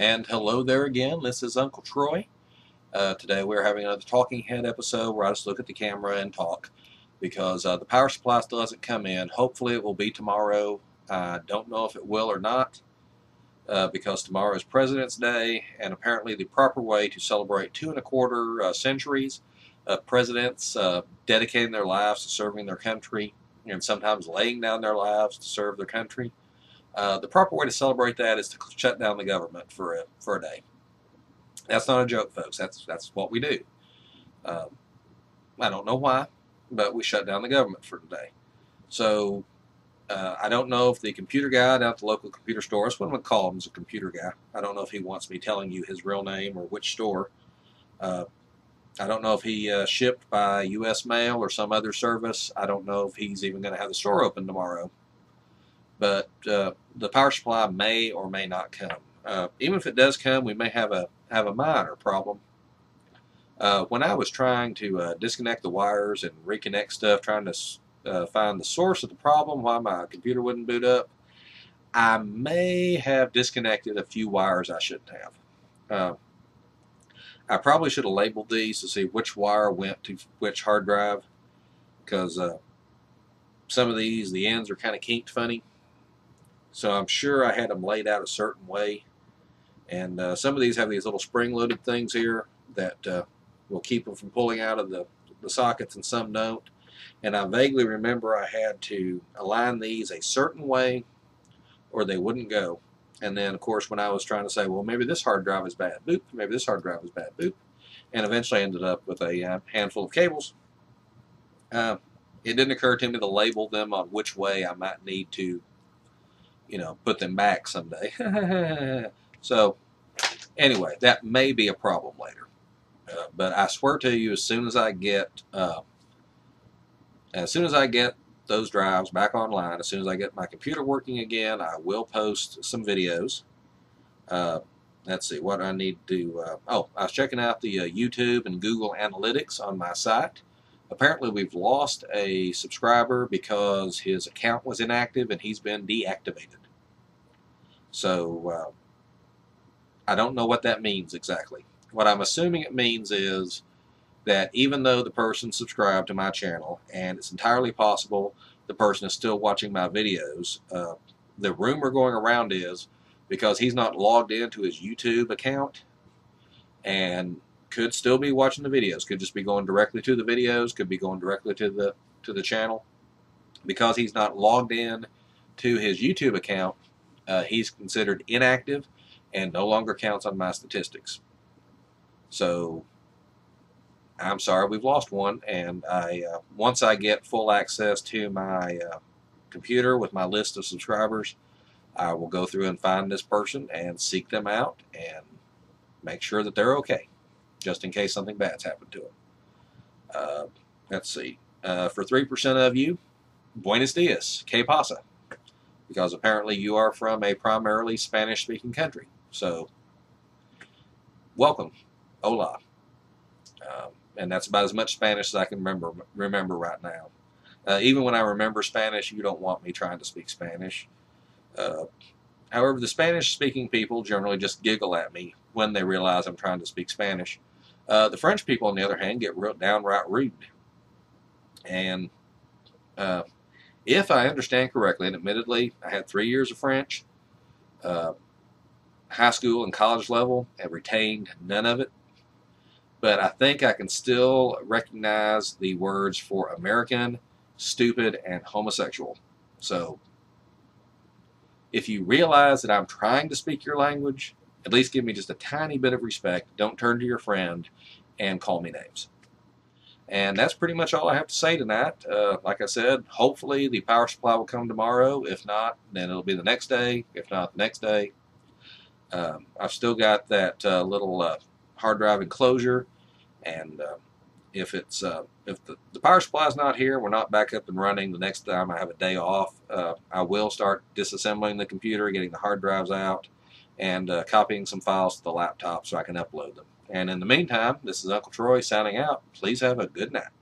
And hello there again, this is Uncle Troy. Today we're having another Talking Head episode where I just look at the camera and talk because the power supply still hasn't come in. Hopefully it will be tomorrow. I don't know if it will or not because tomorrow is Presidents Day, and apparently the proper way to celebrate 2¼ centuries of presidents dedicating their lives to serving their country and sometimes laying down their lives to serve their country. The proper way to celebrate that is to shut down the government for a day. That's not a joke, folks. That's what we do. I don't know why, but we shut down the government for today. So I don't know if the computer guy down at the local computer store, that's what I'm going to call him, is a computer guy. I don't know if he wants me telling you his real name or which store. I don't know if he shipped by U.S. mail or some other service. I don't know if he's even going to have the store open tomorrow. But the power supply may or may not come. Even if it does come, we may have a minor problem. When I was trying to disconnect the wires and reconnect stuff, trying to find the source of the problem, why my computer wouldn't boot up, I may have disconnected a few wires I shouldn't have. I probably should have labeled these to see which wire went to which hard drive, because some of these, the ends are kind of kinked funny. So I'm sure I had them laid out a certain way. And some of these have these little spring-loaded things here that will keep them from pulling out of the sockets, and some don't. And I vaguely remember I had to align these a certain way or they wouldn't go. And then, of course, when I was trying to say, well, maybe this hard drive is bad, boop. Maybe this hard drive is bad, boop. And eventually I ended up with a handful of cables. It didn't occur to me to label them on which way I might need to, you know, put them back someday. So, anyway, that may be a problem later. But I swear to you, as soon as I get those drives back online, as soon as I get my computer working again, I will post some videos. Let's see what I need to. Oh, I was checking out the YouTube and Google Analytics on my site. Apparently we've lost a subscriber because his account was inactive and he's been deactivated. So I don't know what that means exactly. What I'm assuming it means is that even though the person subscribed to my channel, and it's entirely possible the person is still watching my videos, the rumor going around is because he's not logged into his YouTube account and could still be watching the videos, could just be going directly to the videos, could be going directly to the channel. Because he's not logged in to his YouTube account, he's considered inactive and no longer counts on my statistics. So I'm sorry, we've lost one, and I once I get full access to my computer with my list of subscribers, I will go through and find this person and seek them out and make sure that they're okay, just in case something bad's happened to it. Let's see. For 3% of you, buenos dias, que pasa? Because apparently you are from a primarily Spanish-speaking country. So, welcome. Hola. And that's about as much Spanish as I can remember right now. Even when I remember Spanish, you don't want me trying to speak Spanish. However, the Spanish-speaking people generally just giggle at me when they realize I'm trying to speak Spanish. The French people, on the other hand, get downright rude. And if I understand correctly, and admittedly, I had 3 years of French, high school and college level, and retained none of it. But I think I can still recognize the words for American, stupid, and homosexual. So, if you realize that I'm trying to speak your language, at least give me just a tiny bit of respect. Don't turn to your friend and call me names. And that's pretty much all I have to say tonight. Like I said, hopefully the power supply will come tomorrow. If not, then it'll be the next day. If not, the next day. I've still got that little hard drive enclosure. And if the power supply is not here, we're not back up and running, the next time I have a day off, I will start disassembling the computer, getting the hard drives out, and copying some files to the laptop so I can upload them. And in the meantime, this is Uncle Troy signing out. Please have a good night.